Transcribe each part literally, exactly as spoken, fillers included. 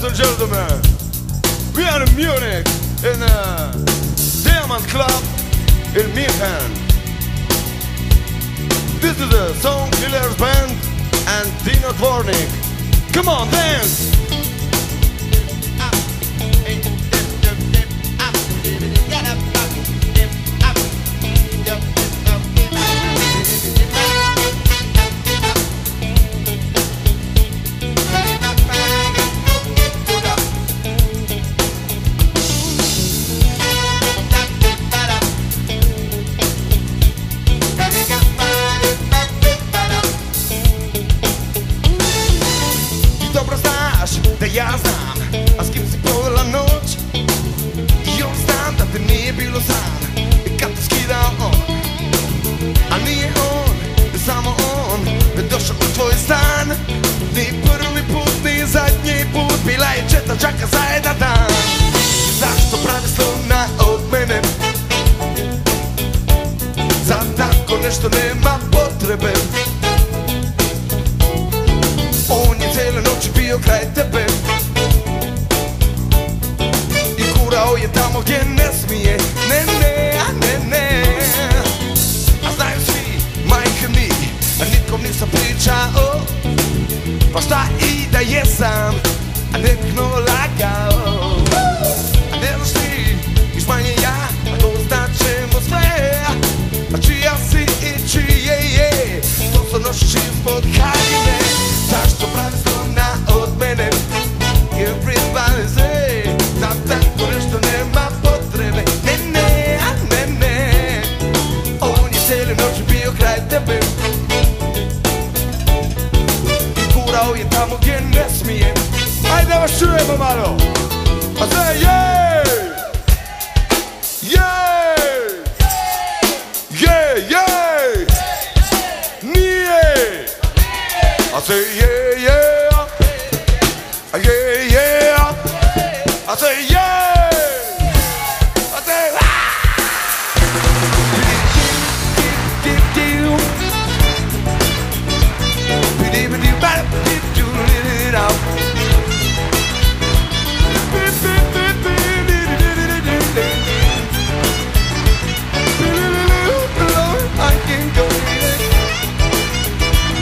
Ladies and gentlemen, we are in Munich, in uh, Diamond Club, in Miefen. This is the Song Killers band and Dino Dvornik. Come on, dance! Да я знам, а с кем си провела нощ И он знам, да те не е било сам И като скидал он А не е он, е само он Не дошъл от твой стан Не е първи пут, не е задния пут Била и чета, чака за една дан Защо прави слона от мене? За тако нещо нема потребе On je cijele noći bio kraj tebe I kurao je tamo gdje ne smije Ne, ne, ne, ne A znaju svi, majke mi A nitkom nisam pričao Pa šta I da jesam A nekno lagao A ne znaš ti, iš manje ja A to značemo sve A čija si I čije je To sa noši ispod haljine Zašto pravi slona od mene? Everybody say Da tako nešto nema potrebe Ne, ne, ne, ne On je cijele noći bio kraj tebe Kurao je tamo gdje ne smije Ajde vas čujemo malo A sve je Je Je, je Nije I say yeah, yeah, yeah, yeah. I say yeah, I say ah. I can go.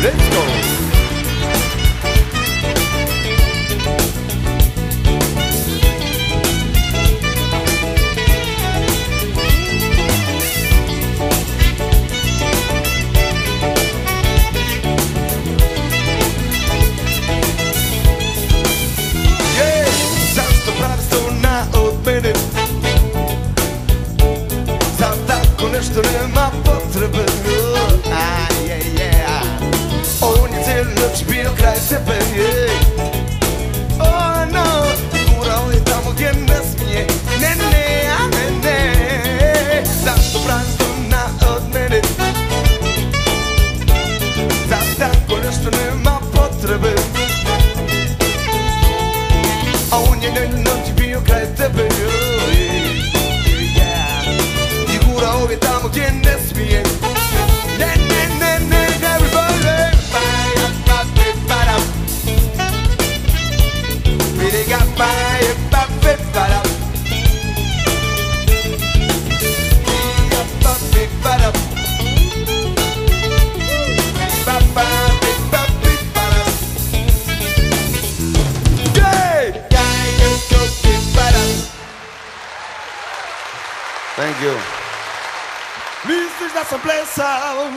Let's go. Što nema potrebe On je cijelu noć bio kraj tebe Kurao je tamo gdje ne smije Ne, ne, ne, ne Zašto pravi slona od mene Za tako nešto nema potrebe On je cijelu noć bio kraj tebe Kurao je tamo gdje ne smije Ne, ne, ne, ne, everybody Vidi ga pa je pa pe para Vidi ga pa pe para Pa pa pe pa pe para Yay! Dino go pe para Thank you Misliš da sam plesao,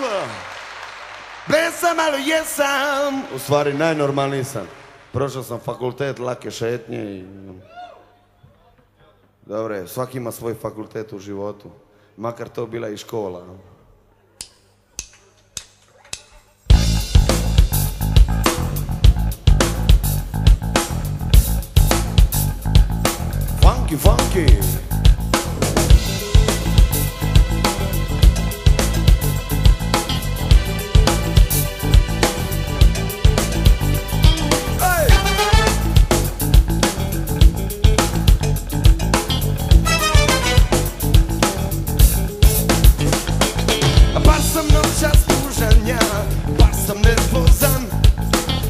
plesam ali jesam U stvari najnormalniji sam, prošao sam fakultet lake šetnje I... Dobre, svaki ima svoj fakultet u životu, makar to bila I škola Funky, funky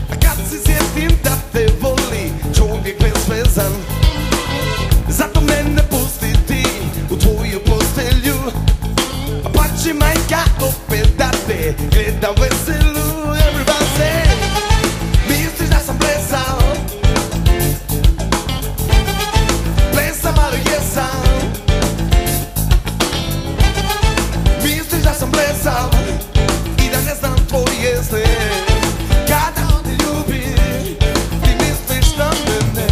Kad se sjetim da te voli Čovjek bez Znači manjka opet da te gledam veselu. Everybody say, misliš da sam plesao? Plesam ali jesam. Misliš da sam plesao I da ne znam tvoje sne. Kada on te ljubi, ti misliš na mene.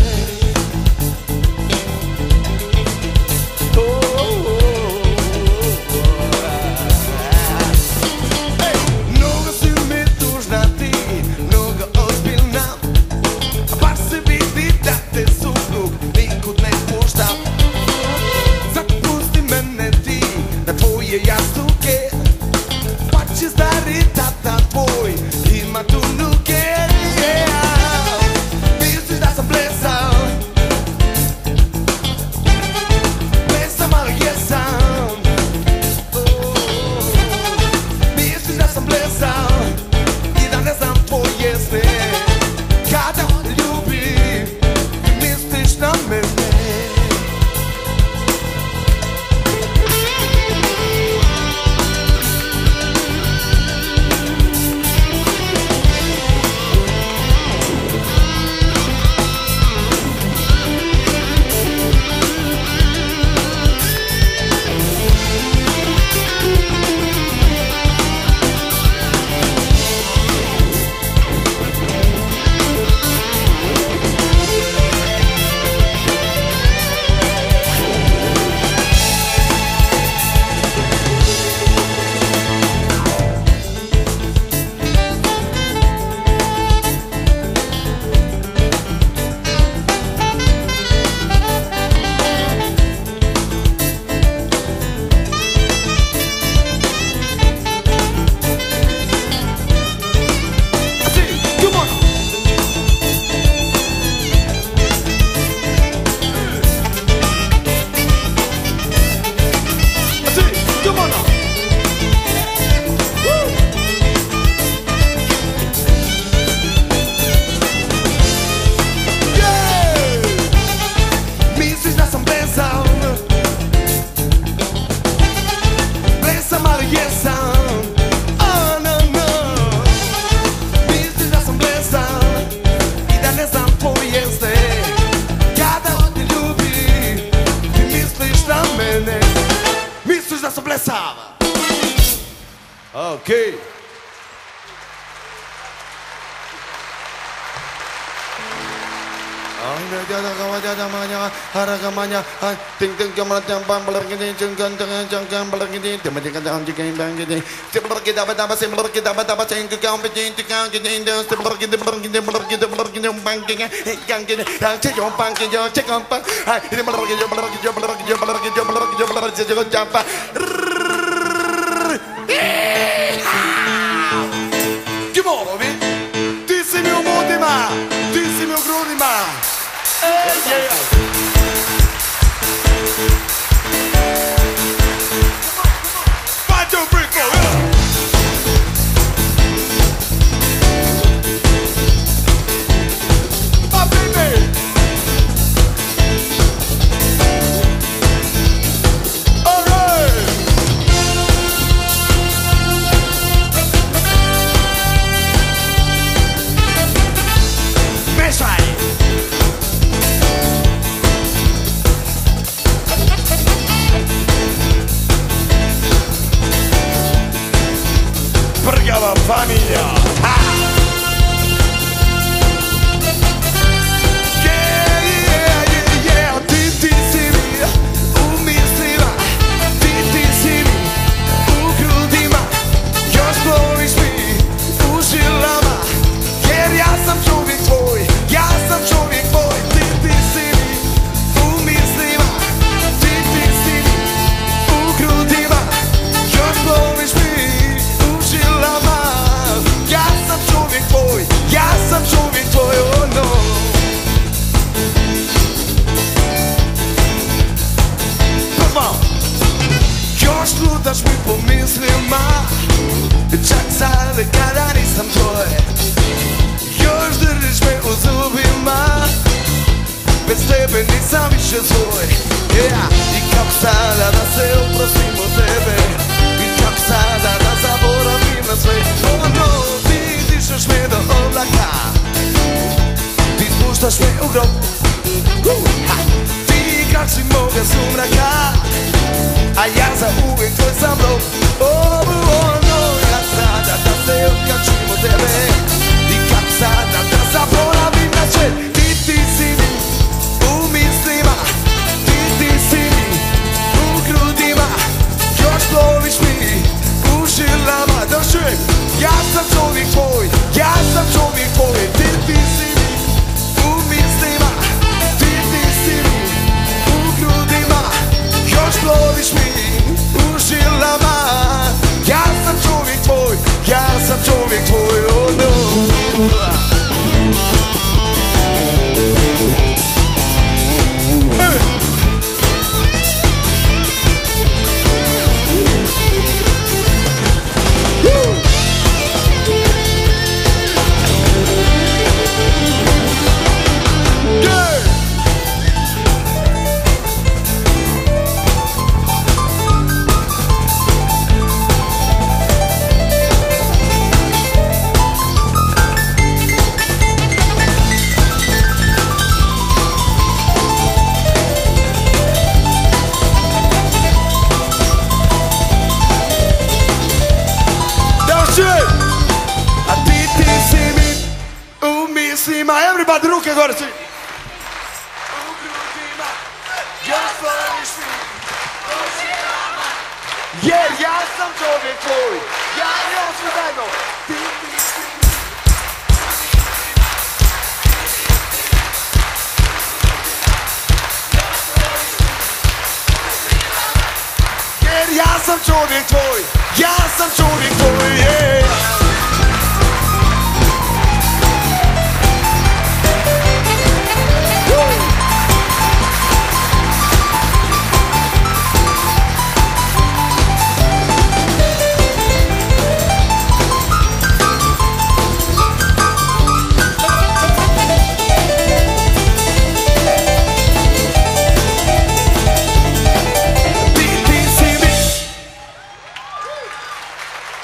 Okay. I kako sada da se oprosim od tebe I kako za sve u grobu. Ti kači moga sumraka, a ja za uvijek tvoj sam rob. Ovo ono ja sada da se odkačim od tebe, i kak sada da zaboravim na će. Ti ti si mi u mislima, ti ti si mi u grudima, još loviš mi u žilama. Došujem, ja sam čovjek tvoj, ja sam čovjek tvoj. Ti ti si mi u mislima, ti ti si mi u grudima, još loviš mi u žilama. Ja sam čovjek tvoj, ja sam čovjek tvoj, oh no. Everybody, ruke gore svi. U grudima, ja stvoriš mi, dođi nama. Jer ja sam čovjek tvoj, ja i on smo zajedno. Ti ti si mi. Jer ja sam čovjek tvoj, ja sam čovjek tvoj, yeah.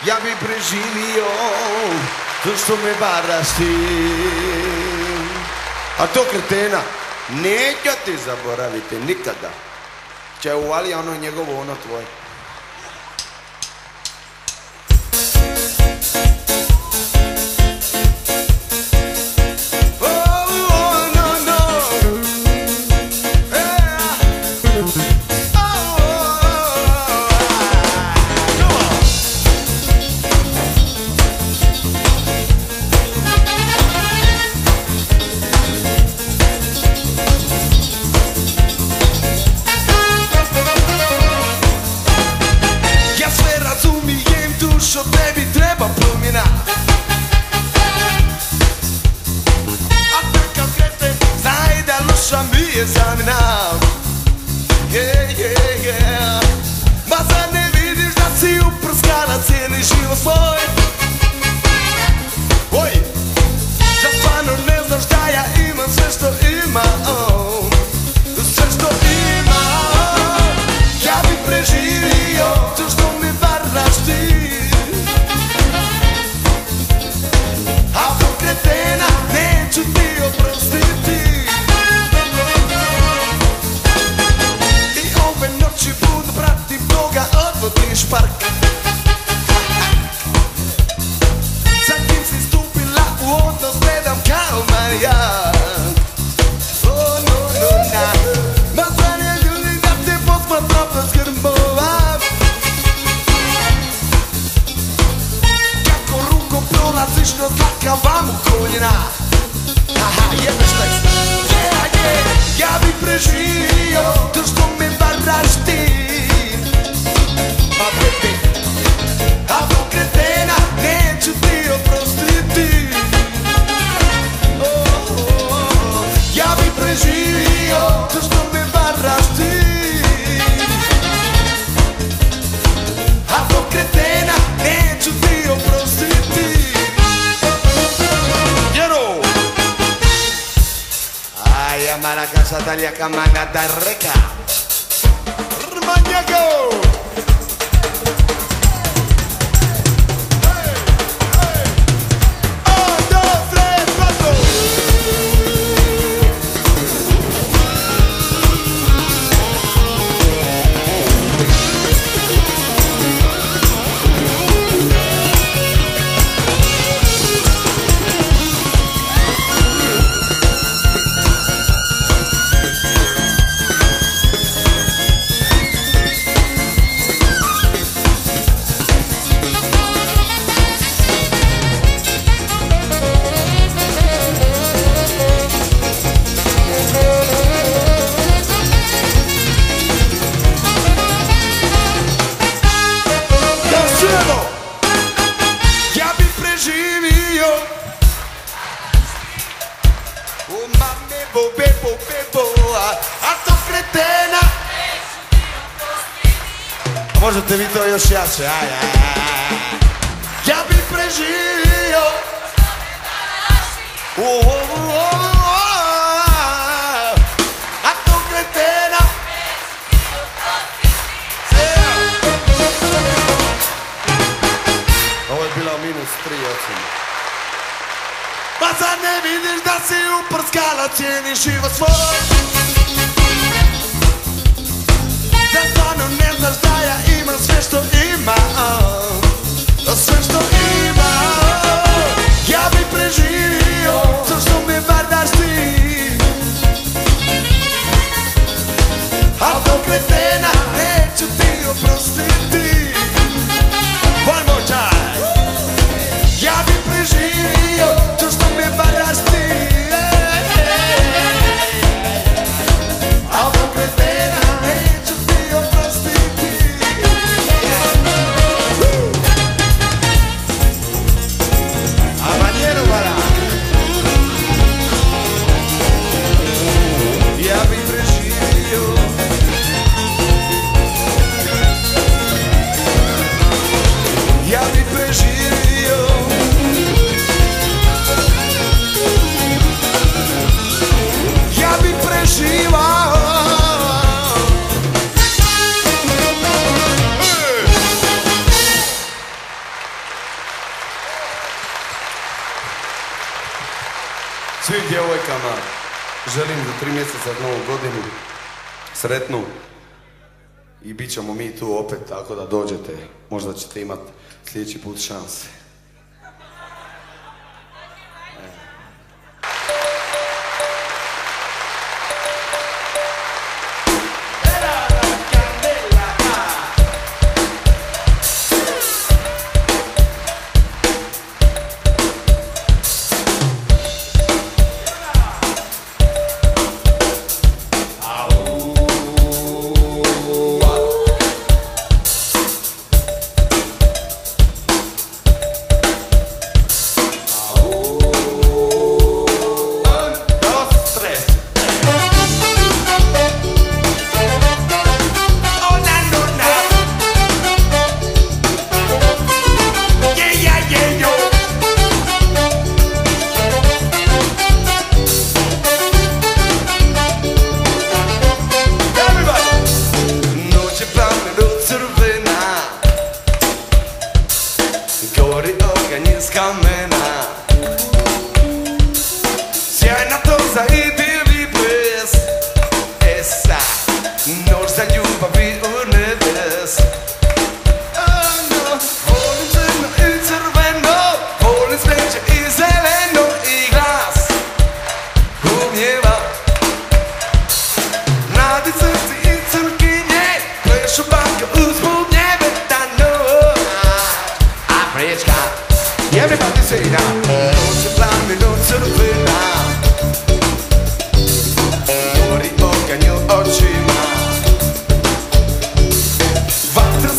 Ja bi preživio, zašto me varaš ti? A to kretena, neću ti zaboraviti nikada. Če uvali ono njegovo, ono tvoje. bebo, bebo, bebo, a, a to kretena. A možete vi to još jače, aj, aj, aj. Ja bi preživio u ovu, ovu, a, a to kretena. Ovo je bila minus tri ocena. Pa sad ne vidiš da si uprskala, cijeni život svoj. Da stvarno ne znaš da ja imam sve što imam, sve što imam. Ja bi preživio, zašto me vardaš ti? A to kretena neću ti oprostiti. One more time. Ja bi preživio, zašto me vardaš ti? A to kretena neću ti oprostiti. A manjerovala. Ja bi preživio. Ja bi preživio. Svim djevojkama želim za tri mjeseca novu godinu sretnu i bit ćemo mi tu opet, tako da dođete, možda ćete imat sljedeći put šanse. Gori ognju očima, vatru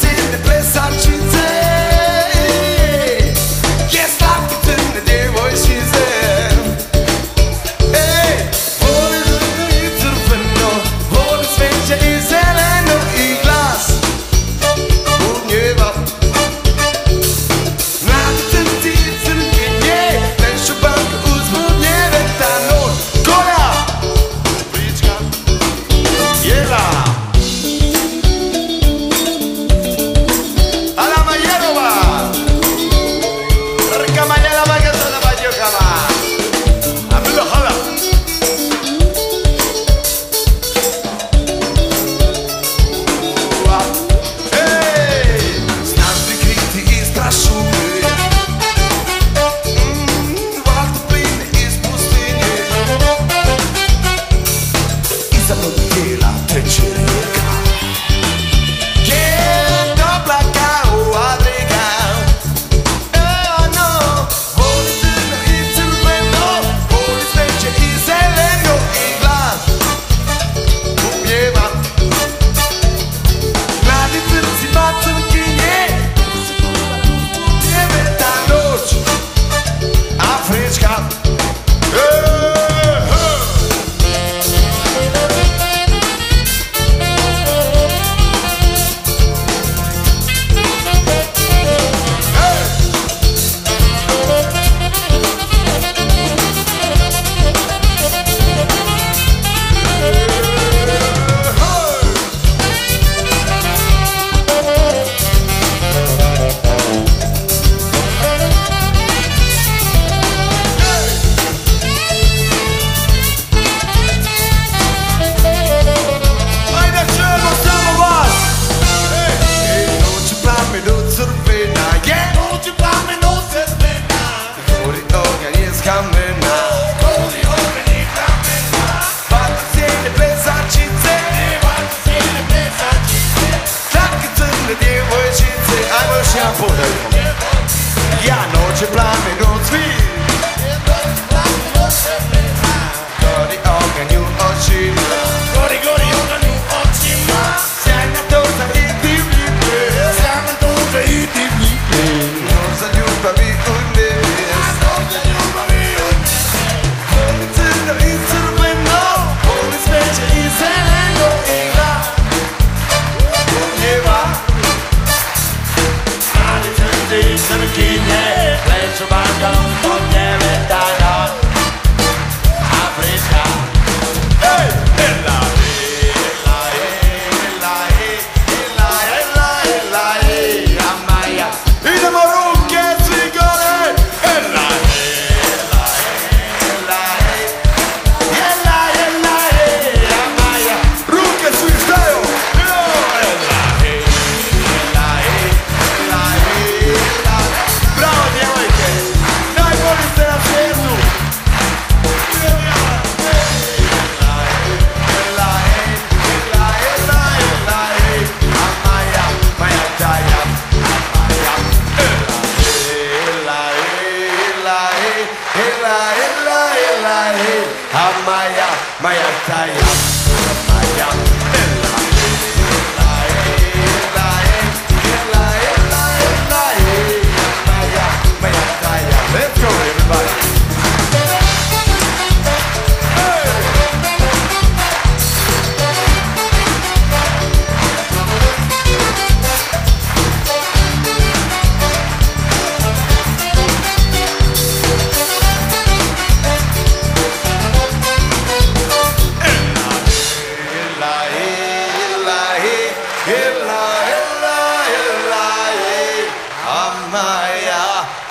sixteen, seventeen, yeah. Played Tobago, Bogner and Dino, Africa. Hey! Hilla, hilla, hilla, hilla, hilla, hilla, hilla, Maya. Idemo ruke, svi gore! Hilla, hilla, hilla, hilla, hilla, hilla, Maya. Ruke svi staju! Maya, Maya, Taya, Maya, Ella, Ella, Ella, Ella, Ella, Ella, Maya, Maya, Taya. Let's go, everybody.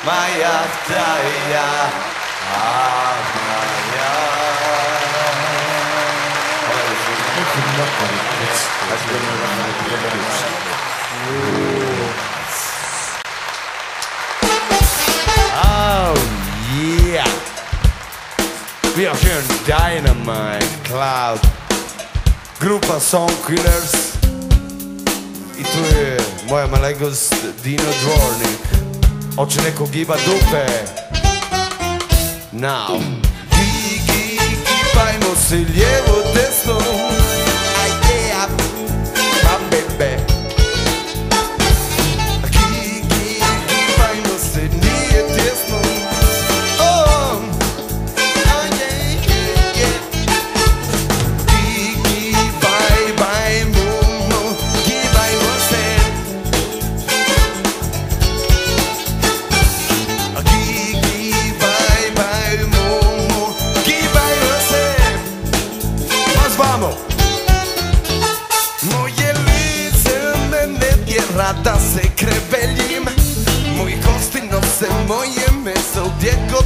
Maya Taya, ah Maya. Oh yeah, we are here in Dynamite Cloud, grupa Song Killers, I tu je moja malegost Dino Dvornik. Hoće neko giba dupe. Now Gi, gi, gibajmo se lijevo, desno. Ajde, up, mam bebe. Gi, gi, gibajmo se, nije tjesno. Oh, oh yeah, yeah, yeah. Gi, gi, baj, baj, mumo, gibajmo se. Moje lice me ne tjera da se krebeljim. Moj gostino se, moje meso gdje god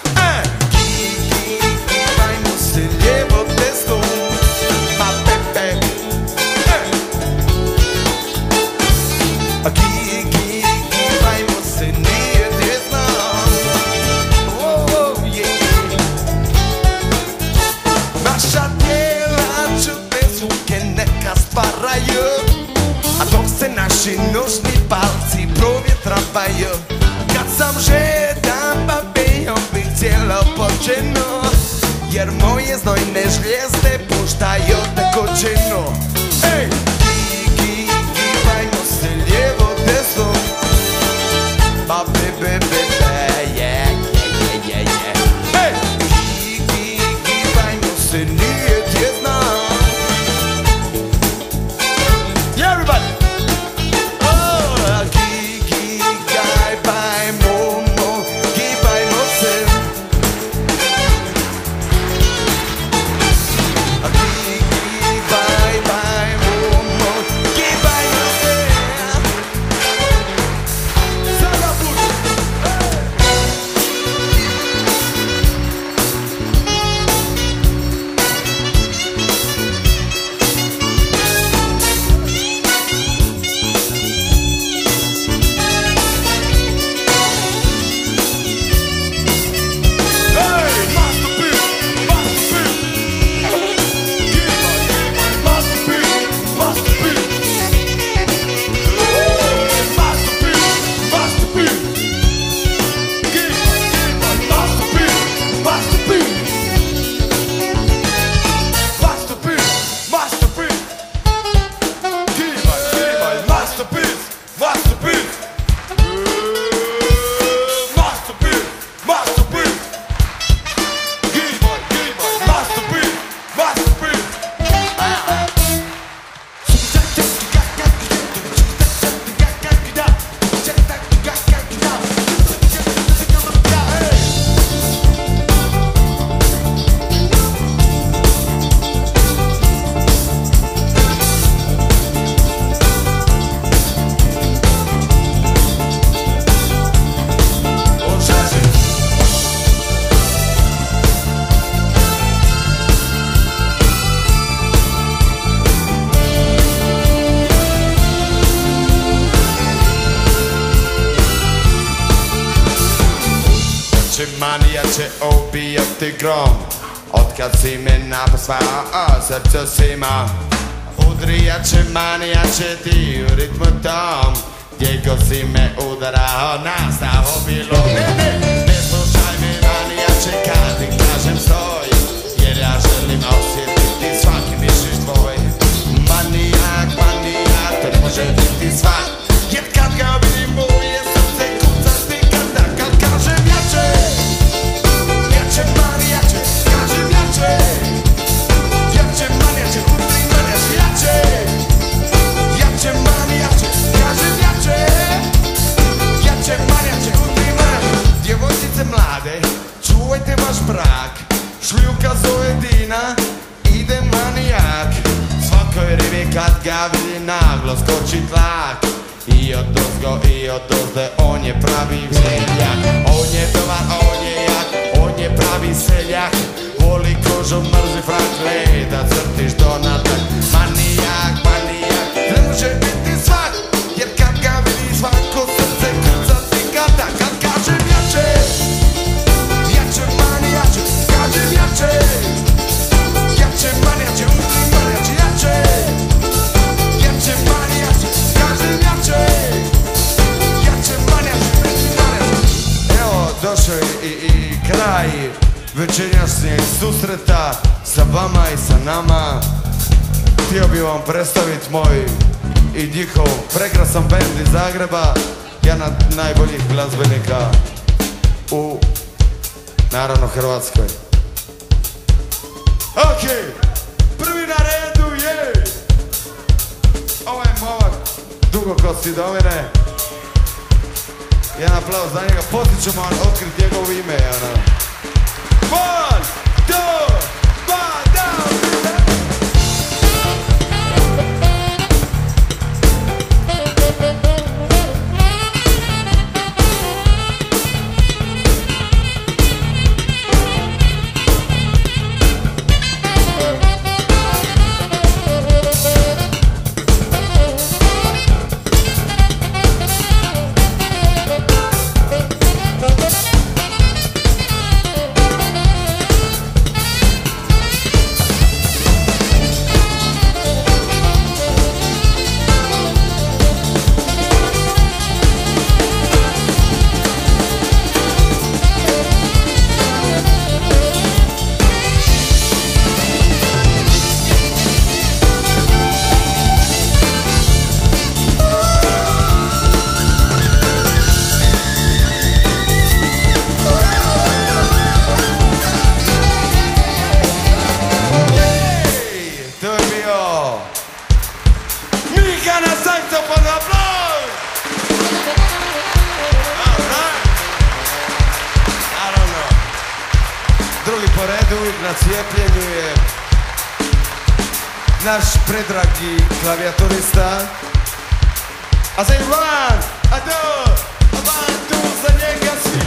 Gibajmo se lijevo, desno, pa pepe. Gibajmo se nije tjesno. Naša tijela čudne zvuke neka stvaraju, a dok se naši nožni palci provjetravaju. Kad sam žedan, pa bio bih cijelo počeno, jer moje znojne žljezde puštaju tekočinu. Ej! Gigi, gibajmo se lijevo, desno, pa be, be, be, be, yeah, yeah, yeah, yeah. Ej! Gigi, gibajmo se nije tjesno. utrzymania cię obija w tych grom. Odkąd zimy napasła, a serce zima udrija cię mania cię ty w rytmu tam. Jego zimy udara, a nas zachowiło. Nie słuchajmy mania cię każdy krażem stoi. Jela żelim osierty, ty swanki myślisz dwoj. Maniak, maniak, ten może ty ty swanki. Čuvajte vaš brak, šljuka zove Dina, ide manijak. Svakoj ribi kad ga vidi naglo skoči tlak. I od dozgo i od dozde on je pravi veljak. On je dobar, on je jak, on je pravi seljak. Voli kožu, mrzi frak, gleda crtiš do natak. Manijak, manijak, ne može biti svak. Jer kad ga vidi svako srce kuca ti kada. Kad kažem jače, došao je i kraj večerašnjeg susreta sa vama i sa nama. Htio bih vam predstaviti moj i njihov prekrasan band iz Zagreba, jedan od najboljih glazbenika u, naravno, Hrvatskoj. Ok, prvi na redu je ovaj momak dugokosti Domine. Jedan aplauz za njega, poslije ćemo otkriti njegovo ime. One, two, five, down! Naš predragi klavijaturista. A za Ivan, a do, a van tu za njega svi.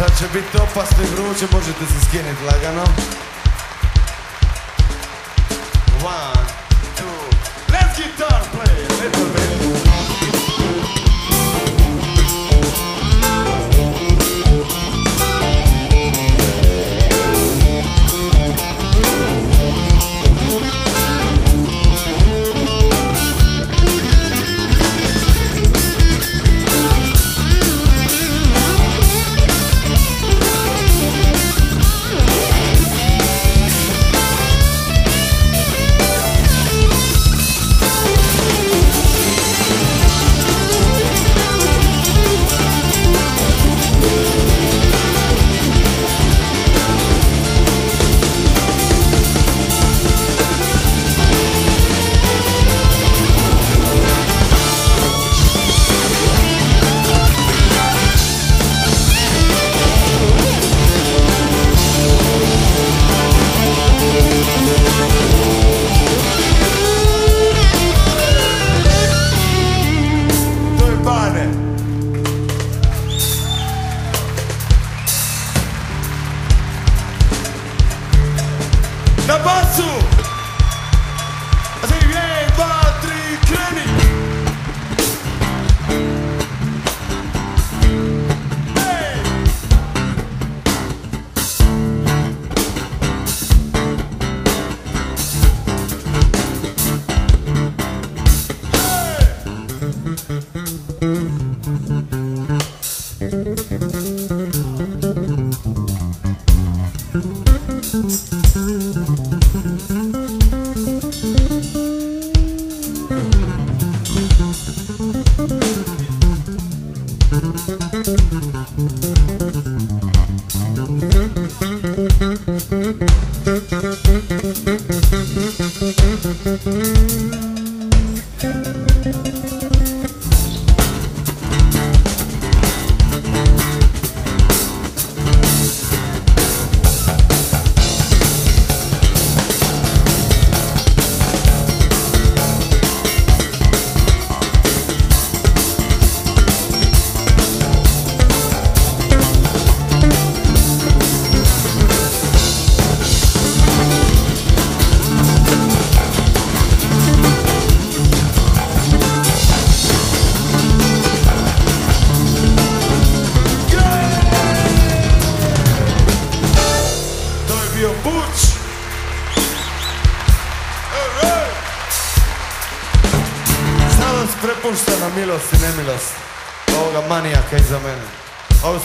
Sad će biti opasno I vruće, možete se skiniti lagano. One, two, let's guitar play a little bit.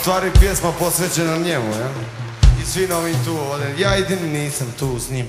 Stvari pjesma posvećena njemu, ja? I svi na ovim tu ovdje. Ja jedin nisam tu s njim.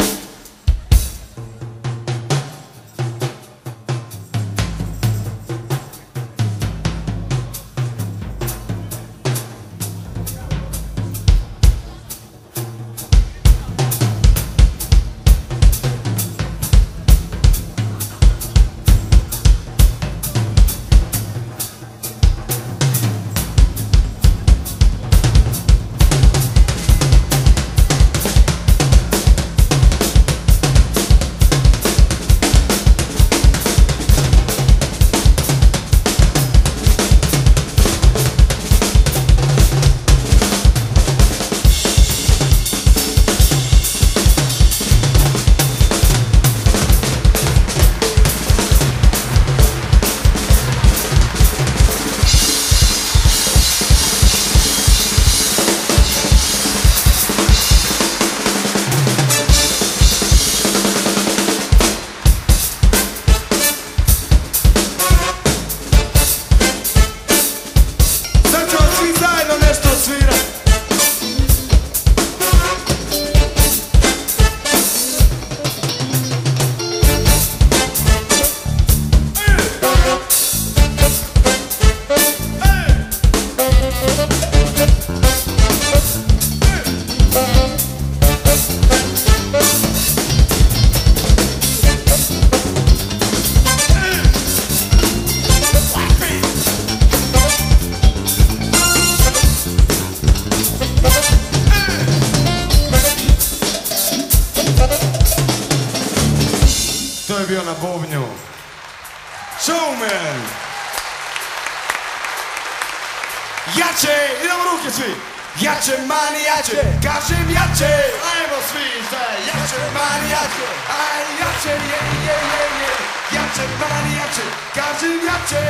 Jače, idemo ruke svi! Jače, manijače, kažem jače, ajmo svi za jače, manijače, aj jače, je, je, je, je, jače, manijače, kažem jače,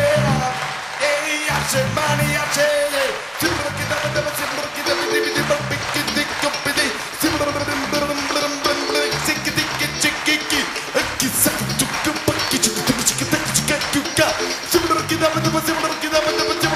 ej, jače, manijače, je, ti brki, da, da, da, ti brki, da, da, da, da, piki, diko, pidi, ti brki, da, da, da, da, da, da, ciki, diki, ciki, ki, ki, saki, čuka, paki, čuka, čuka, čuka, čuka, čuka, ti brki, da, da, da, ti brki, da, da, da, ti brki,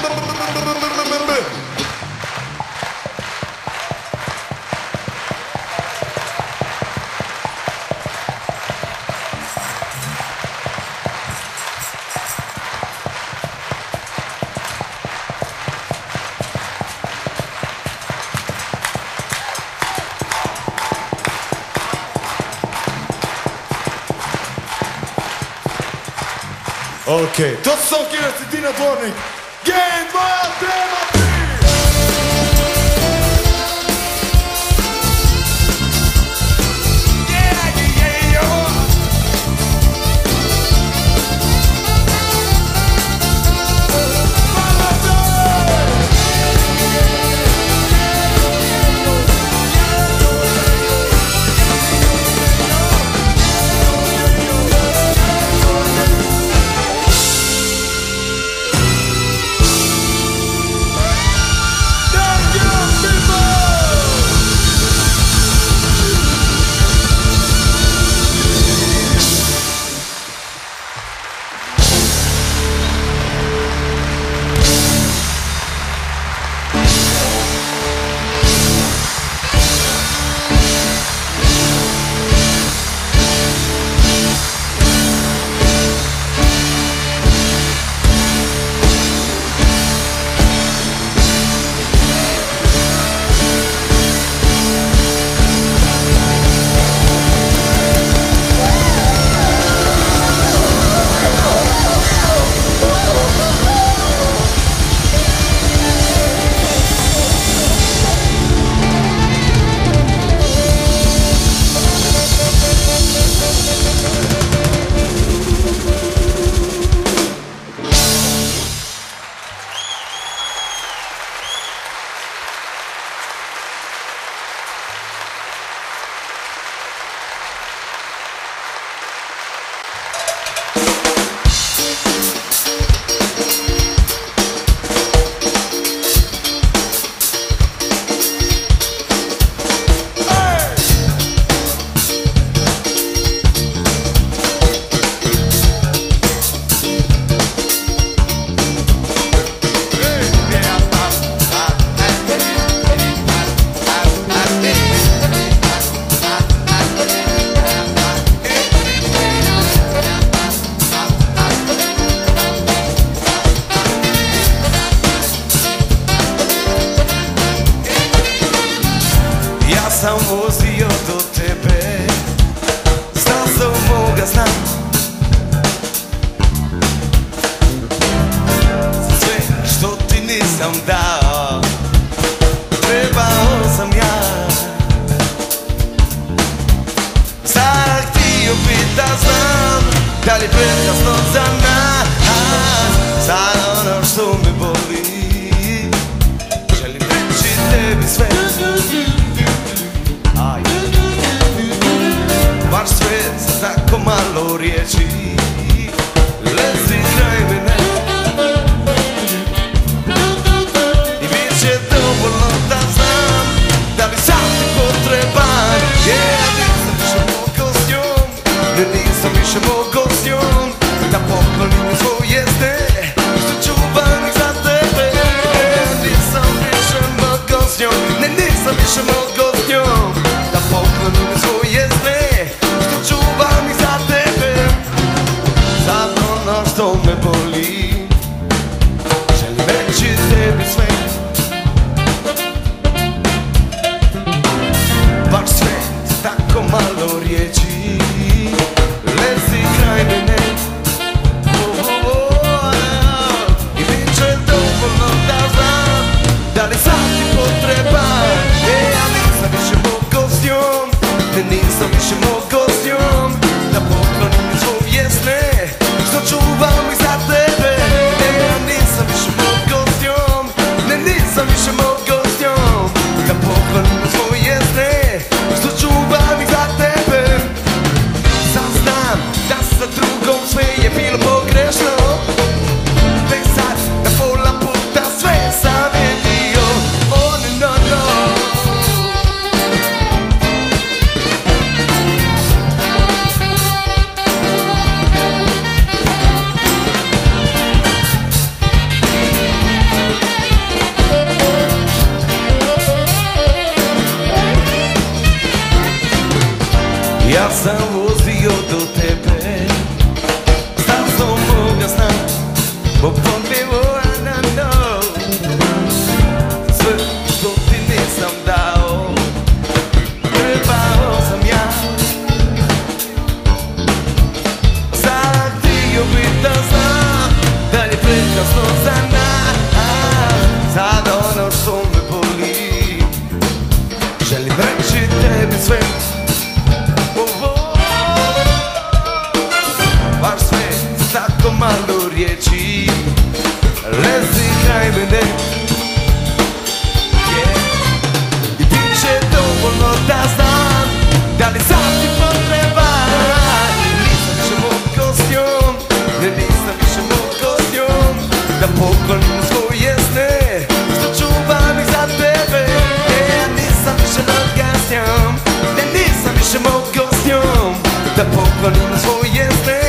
Okay, to su Song Killers i Dino Dvornik. Game moja tema tri! Ще мога с ньом да помня. Ja sam vozio do tebe, znam što moga znam, bo podbjevo anano. Sve što ti nisam dao, trebao sam ja. Sad htio bi da znam, da li je prekasno za nas. Sad ono što me boli, želim reći tebi sve. Malo riječi, razigraj mene. I bit će dovoljno da znam, da li sam ti potreba. Nisam više mog kostjom, ne nisam više mog kostjom, da poklonim svoje sne, što čuvam ih za tebe. Ja nisam više mog kostjom, ne nisam više mog kostjom, da poklonim svoje sne.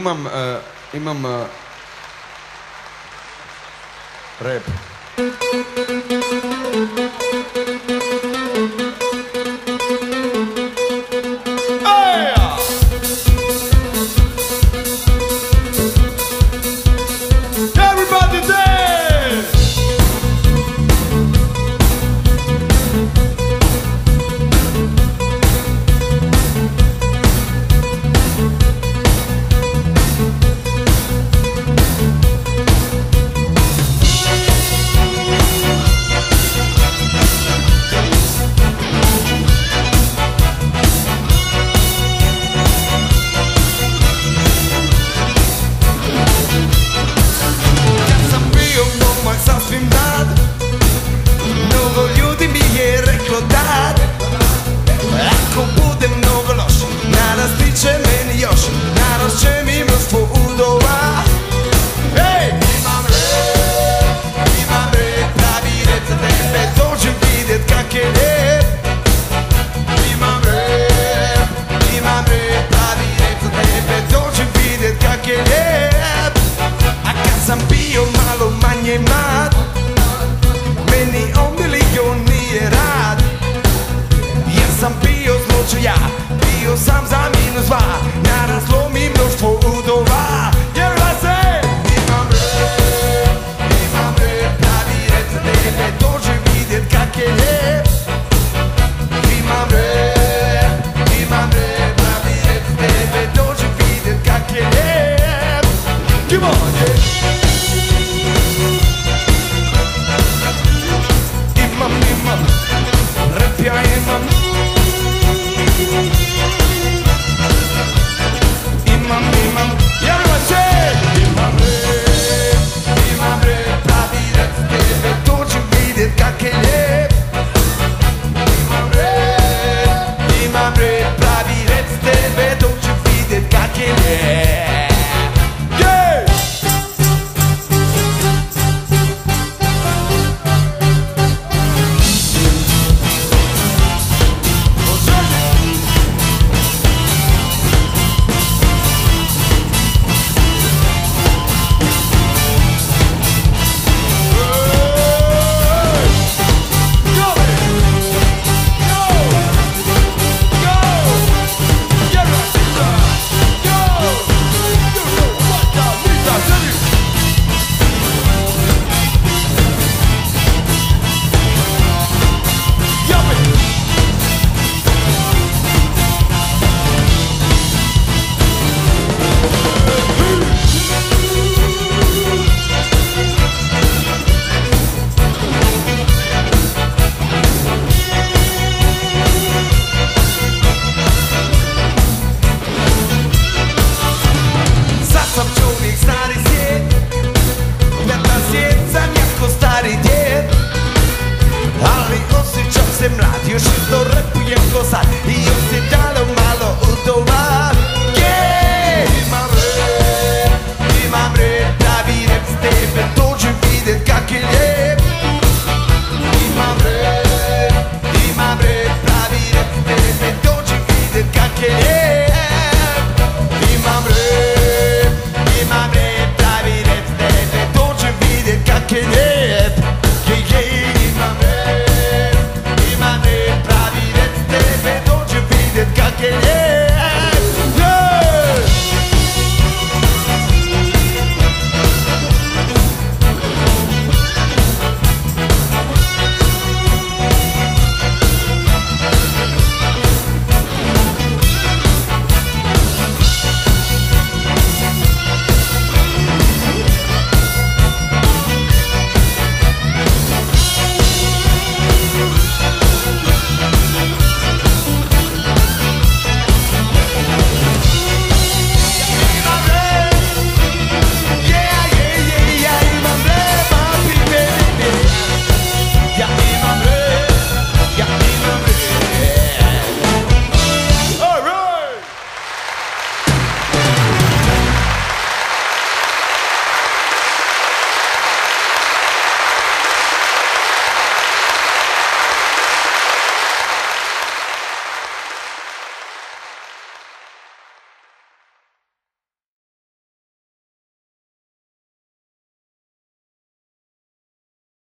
Imam, uh, imam uh, rap. Jeszcze to repujemy go za